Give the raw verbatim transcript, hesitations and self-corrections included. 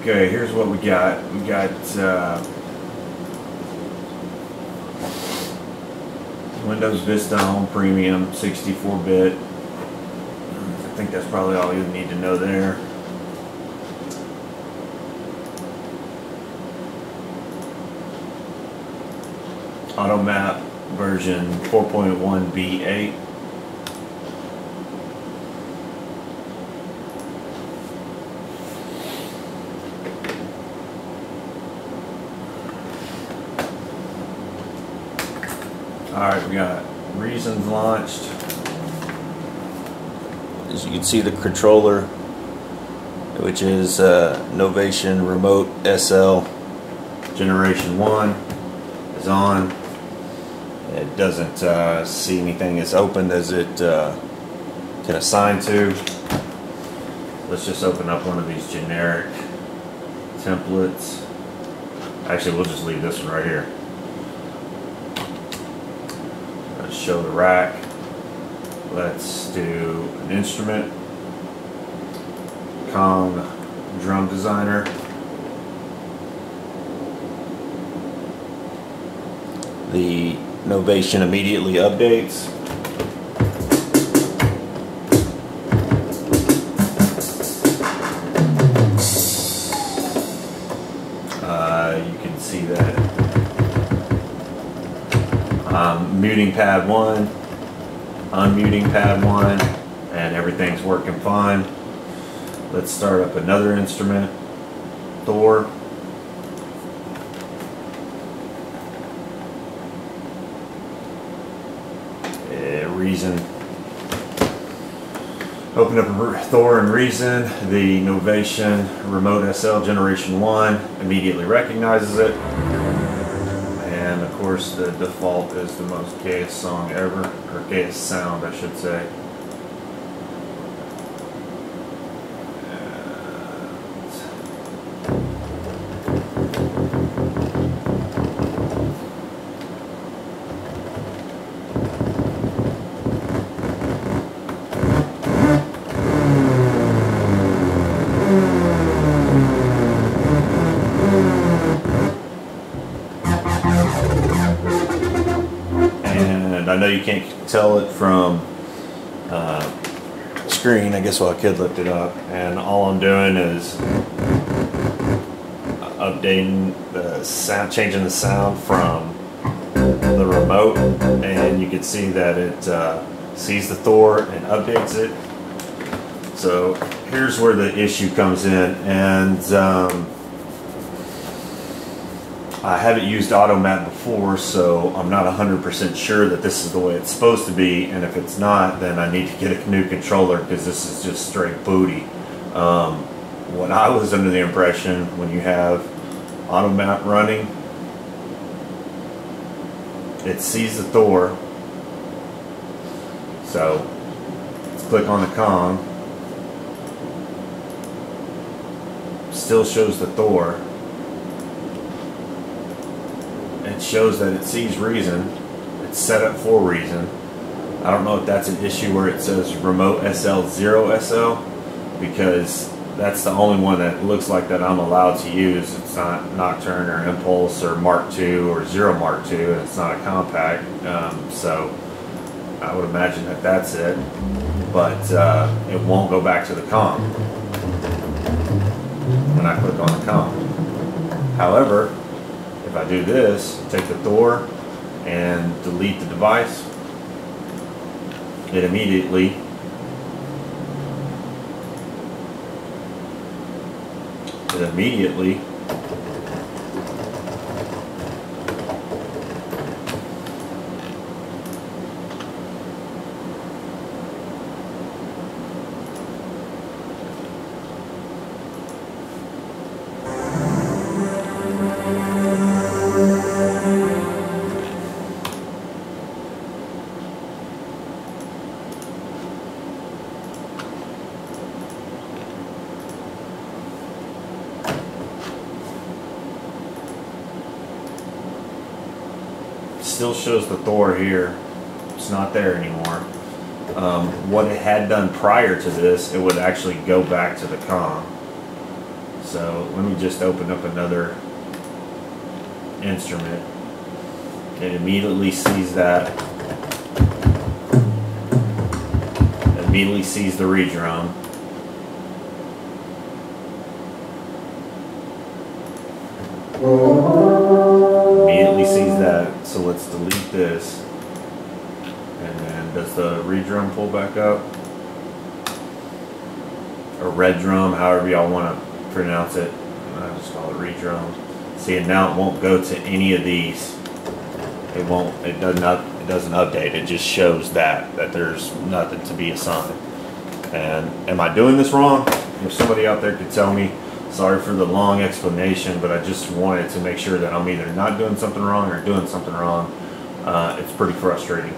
Okay, here's what we got. We got uh, Windows Vista Home Premium sixty-four bit. I think that's probably all you need to know there. AutoMap version four point one B eight. Alright, we got Reason's launched. As you can see, the controller, which is uh, Novation Remote S L Generation one, is on. It doesn't uh, see anything as opened as it uh, can assign to. Let's just open up one of these generic templates. Actually, we'll just leave this one right here. Let's show the rack. Let's do an instrument. Kong Drum Designer. The Novation immediately updates. Uh, you can see that I'm muting pad one, unmuting pad one, and everything's working fine. Let's start up another instrument, Thor. Uh, Reason. Open up Thor and Reason. The Novation Remote S L Generation one immediately recognizes it. And of course, the default is the most chaos song ever, or chaos sound, I should say. I know you can't tell it from uh, screen. I guess well, I could lift it up, and all I'm doing is updating the sound, changing the sound from the remote, and you can see that it uh, sees the Thor and updates it. So here's where the issue comes in, and um, I haven't used AutoMap before, so I'm not one hundred percent sure that this is the way it's supposed to be, and if it's not, then I need to get a new controller because this is just straight booty. Um, what I was under the impression, when you have AutoMap running, it sees the Thor. So let's click on the Kong. Still shows the Thor. It shows that it sees Reason. It's set up for Reason. I don't know if that's an issue where it says Remote S L zero S L, because that's the only one that looks like that I'm allowed to use. It's not Nocturne or Impulse or Mark two or Zero Mark two, and it's not a compact. Um, so I would imagine that that's it. But uh, it won't go back to the Kong when I click on the Kong. However, if I do this, take the Thor and delete the device, it immediately it immediately still shows the Thor here. It's not there anymore. Um, what it had done prior to this, it would actually go back to the Kong. So let me just open up another instrument. It immediately sees that. It immediately sees the redrum. Immediately sees that. So let's delete this. And then does the redrum pull back up? Or redrum, however y'all want to pronounce it. I just call it redrum. See, and now it won't go to any of these. It won't. It doesn't. Up, it doesn't update. It just shows that that there's nothing to be assigned. And am I doing this wrong? If somebody out there could tell me. Sorry for the long explanation, but I just wanted to make sure that I'm either not doing something wrong or doing something wrong. Uh, it's pretty frustrating.